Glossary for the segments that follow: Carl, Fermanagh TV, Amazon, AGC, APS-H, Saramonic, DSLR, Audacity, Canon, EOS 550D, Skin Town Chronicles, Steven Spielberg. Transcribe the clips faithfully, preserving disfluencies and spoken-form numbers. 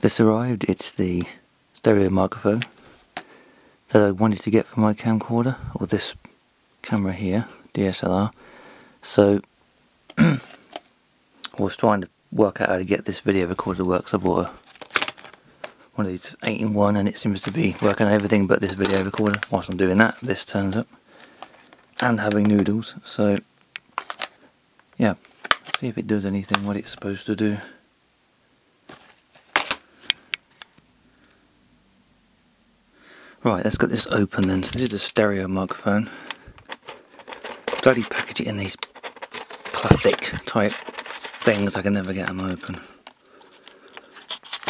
this arrived. It's the stereo microphone that I wanted to get for my camcorder, or this camera here, D S L R. So I was trying to work out how to get this video recorder to work, so I bought a, one of these eight in one, and it seems to be working on everything but this video recorder. Whilst I'm doing that, this turns up, and having noodles, so yeah, let's see if it does anything, what it's supposed to do. Right, let's get this open then. So this is a stereo microphone. Bloody package it in these plastic type things, I can never get them open.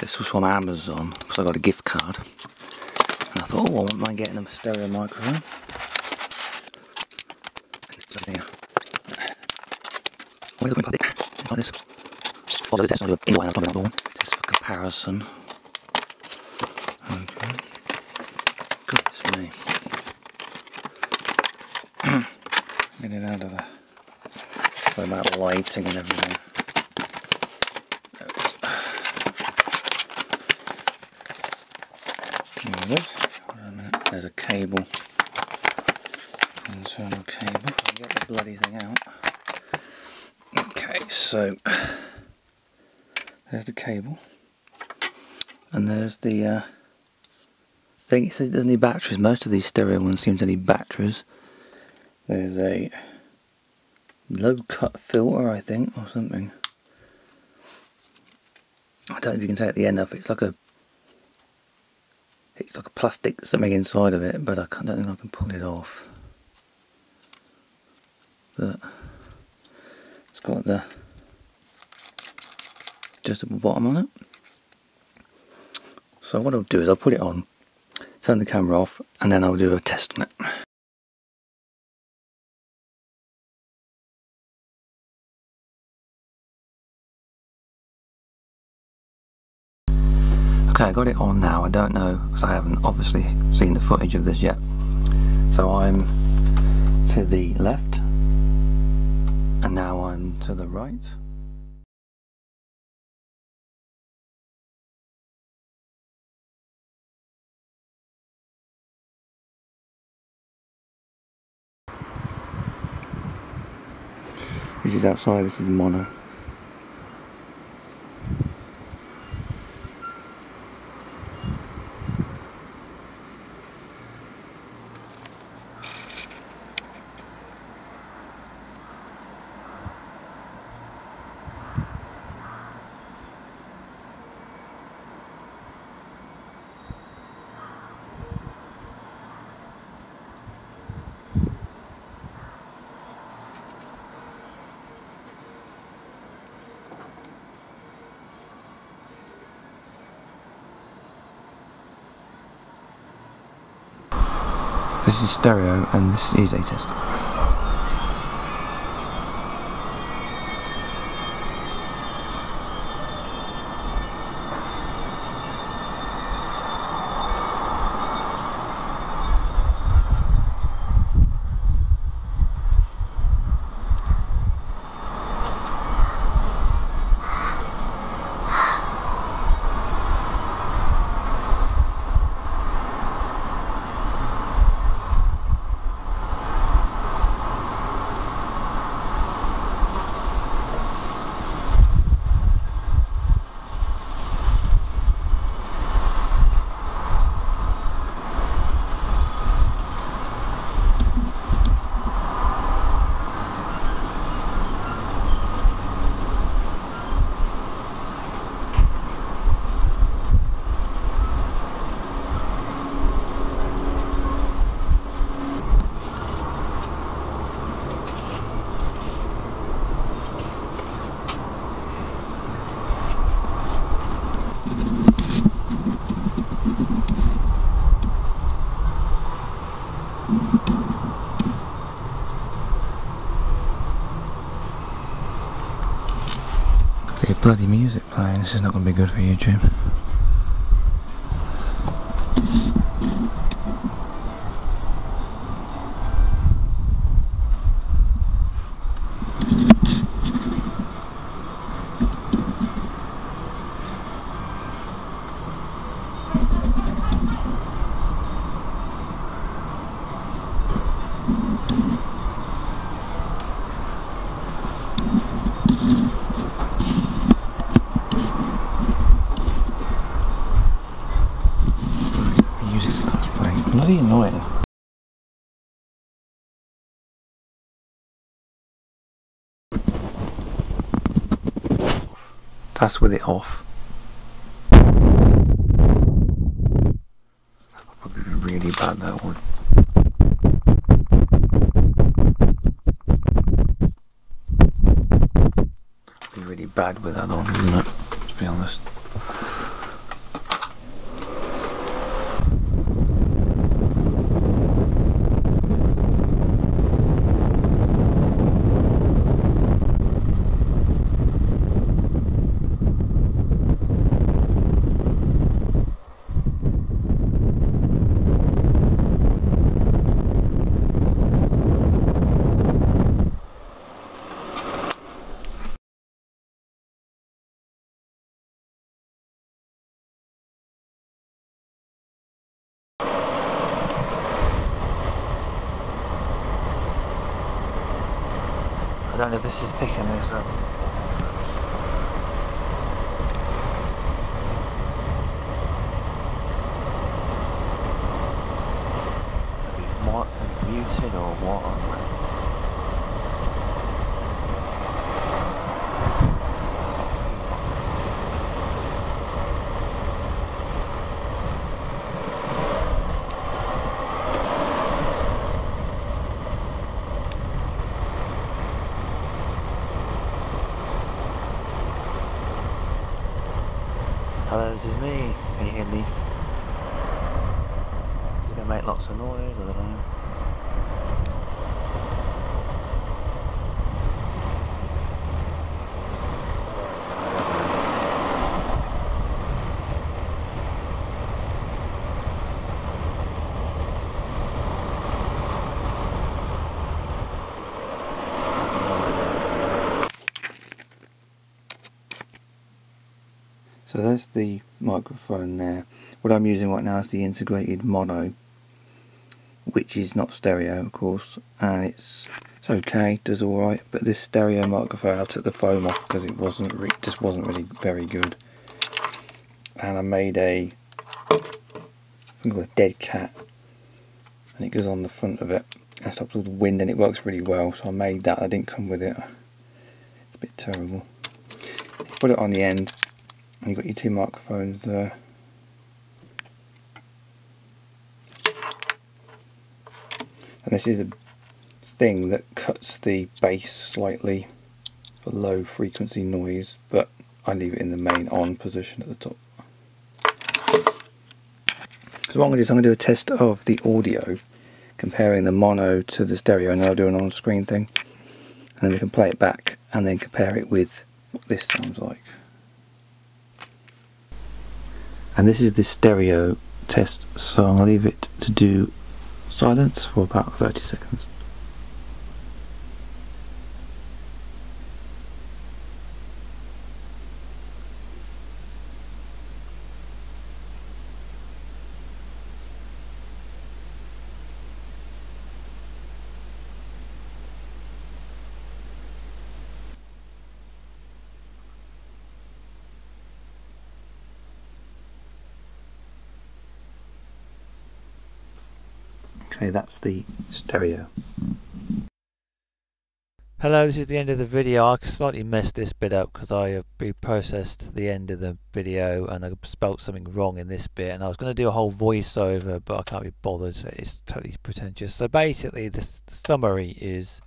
This was from Amazon, because I got a gift card. And I thought, oh, I wouldn't mind getting a stereo microphone. Just for comparison. Okay. Goodness me. Get it out of the... What about lighting and everything? There it is. There it is. Hold on a minute. There's a cable. Internal cable. If I can get the bloody thing out. Okay, so... There's the cable. And there's the... Uh, I think it says it doesn't need batteries. Most of these stereo ones seem to need batteries. There's a low cut filter, I think, or something. I don't know if you can say at the end of it. It's like a, it's like a plastic something inside of it, but I don't think I can pull it off. But it's got the adjustable bottom on it. So what I'll do is I'll put it on, turn the camera off, and then I'll do a test on it. Okay, I got it on now. I don't know, because I haven't obviously seen the footage of this yet. So I'm to the left, and now I'm to the right. This is outside, this is mono. This is stereo, and this is a test. The bloody music playing, this is not going to be good for YouTube. bloody annoying. That's with it off. That'll probably be really bad, that one. It'll be really bad with that on, isn't it? To be honest. I don't know if this is picking this up. Are we more muted or what on that? Hello, this is me. Can you hear me? Is it going to make lots of noise? I don't know. So that's the microphone there. What I'm using right now is the integrated mono, which is not stereo of course, and it's it's okay, does alright, but this stereo microphone, I took the foam off because it wasn't re just wasn't really very good. And I made a I think it was a dead cat, and it goes on the front of it and stops all the wind, and it works really well, so I made that. I didn't come with it. It's a bit terrible. Put it on the end. You've got your two microphones there. And this is a thing that cuts the bass slightly for low frequency noise, but I leave it in the main on position at the top. So what I'm going to do is I'm going to do a test of the audio, comparing the mono to the stereo, and then I'll do an on-screen thing. And then we can play it back and then compare it with what this sounds like. And this is the stereo test, so I'll leave it to do silence for about thirty seconds. Okay, that's the stereo. Hello, this is the end of the video. I slightly messed this bit up because I have reprocessed the end of the video and I spelt something wrong in this bit, and I was going to do a whole voiceover but I can't be bothered, so it's totally pretentious. So basically this, the summary is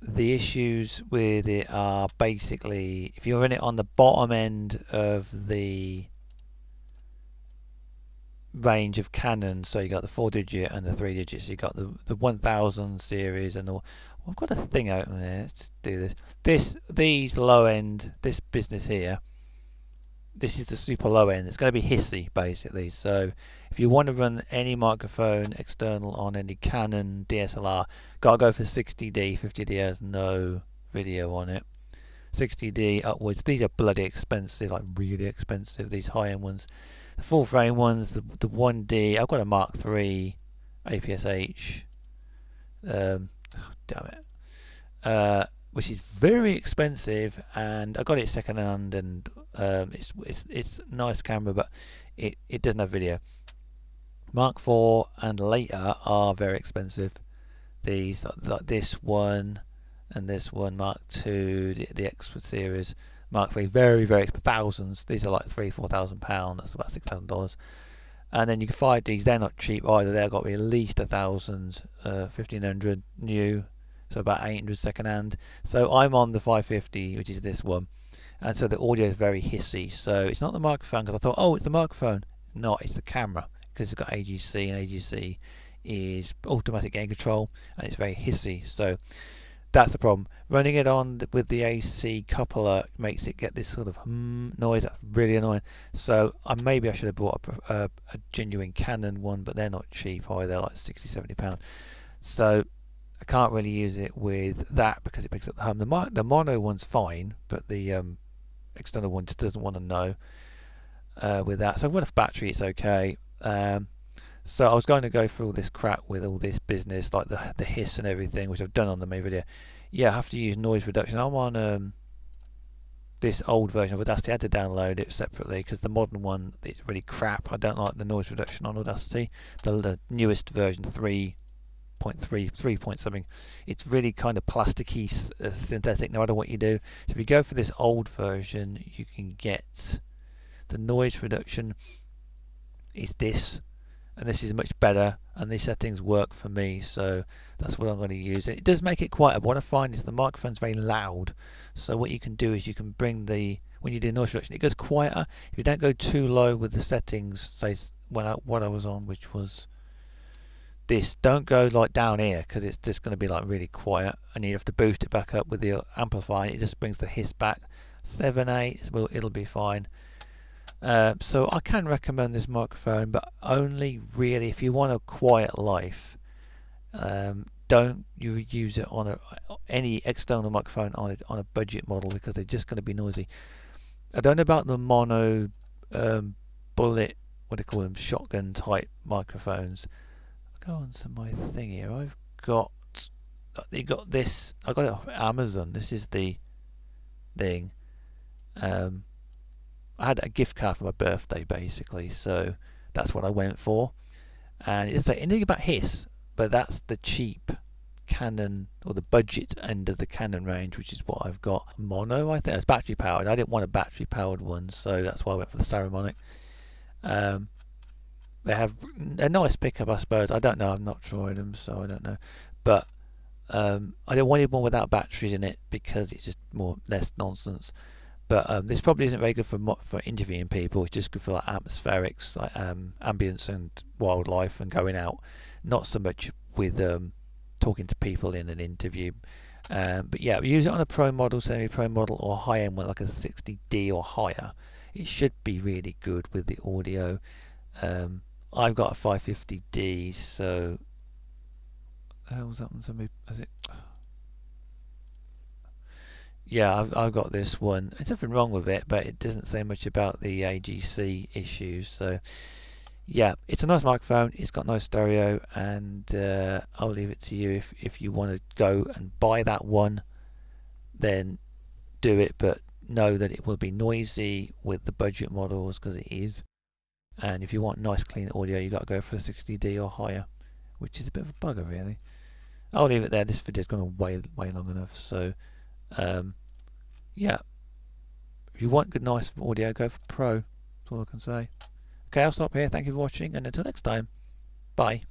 the issues with it are basically if you're in it on the bottom end of the range of Canon, so you got the four digit and the three digits, you got the the one thousand series and all. Well, I've got a thing open here, let's just do this. This these low end, this business here, this is the super low end. It's going to be hissy basically, so if you want to run any microphone external on any Canon D S L R, gotta go for sixty D. fifty D has no video on it. sixty D upwards, these are bloody expensive, like really expensive, these high end ones. The full frame ones, the, the one D, I've got a Mark three A P S-H, um, oh, damn it, uh, which is very expensive, and I got it second hand, and um, it's it's it's a nice camera, but it, it doesn't have video. Mark four and later are very expensive. These, like this one and this one, Mark two, the, the Expert series, Mark three, very, very expensive, thousands. These are like three, four thousand pounds. That's about six thousand dollars. And then you can find these. They're not cheap either. They've got to be at least a thousand, uh, fifteen hundred new, so about eight hundred second hand. So I'm on the five fifty, which is this one, and so the audio is very hissy. So it's not the microphone, because I thought, oh, it's the microphone. No, it's the camera, because it's got A G C, and A G C is automatic gain control, and it's very hissy. So that's the problem. Running it on th with the A C coupler makes it get this sort of hmm noise. That's really annoying. So I maybe I should have bought a, a, a genuine Canon one, but they're not cheap either. They're like sixty, seventy pounds. So I can't really use it with that because it picks up the hum. The, mo the mono one's fine, but the um, external one just doesn't want to know uh, with that. So with a battery, it's okay. Um, So I was going to go through all this crap with all this business, like the the hiss and everything, which I've done on the main video. Yeah, I have to use noise reduction. I'm on um, this old version of Audacity. I had to download it separately because the modern one, it's really crap. I don't like the noise reduction on Audacity. The, the newest version, three point three, three point something, it's really kind of plasticky, uh, synthetic. No, I don't want you to do. So if you go for this old version, you can get the noise reduction is this. And this is much better, and these settings work for me, so that's what I'm going to use. It does make it quieter. What I find is the microphone's very loud, so what you can do is you can bring the, when you do noise reduction, it goes quieter. If you don't go too low with the settings, say when I, what I was on, which was this, don't go like down here, because it's just going to be like really quiet, and you have to boost it back up with the amplifier. It just brings the hiss back. Seven, eight, well, it'll be fine. Uh, so I can recommend this microphone, but only really if you want a quiet life. Um, don't you use it on a, any external microphone on a, on a budget model, because they're just going to be noisy. I don't know about the mono um, bullet, what do they call them, shotgun type microphones. I'll go on to my thing here. I've got, you got this. I got it off Amazon. This is the thing. Um, I had a gift card for my birthday, basically, so that's what I went for. And it didn't say anything about hiss, but that's the cheap Canon, or the budget end of the Canon range, which is what I've got. Mono, I think, it's battery powered. I didn't want a battery powered one, so that's why I went for the Saramonic. Um, they have a nice pickup, I suppose. I don't know, I've not tried them, so I don't know. But um, I don't want one without batteries in it, because it's just more less nonsense. But um, this probably isn't very good for for interviewing people. It's just good for like atmospherics, like um, ambience and wildlife and going out. Not so much with um, talking to people in an interview. Um, but yeah, we use it on a pro model, semi-pro model, or high-end one like a sixty D or higher. It should be really good with the audio. Um, I've got a five fifty D, so how's that one? Somebody has it. Yeah, I've, I've got this one. There's nothing wrong with it, but it doesn't say much about the A G C issues. So, yeah, it's a nice microphone. It's got no stereo, and uh, I'll leave it to you. If, if you want to go and buy that one, then do it. But know that it will be noisy with the budget models, because it is. And if you want nice, clean audio, you've got to go for the sixty D or higher, which is a bit of a bugger, really. I'll leave it there. This video's gone way, way long enough, so... Um, yeah, if you want good nice audio, go for pro. That's all I can say. Okay, I'll stop here. Thank you for watching, and until next time, bye.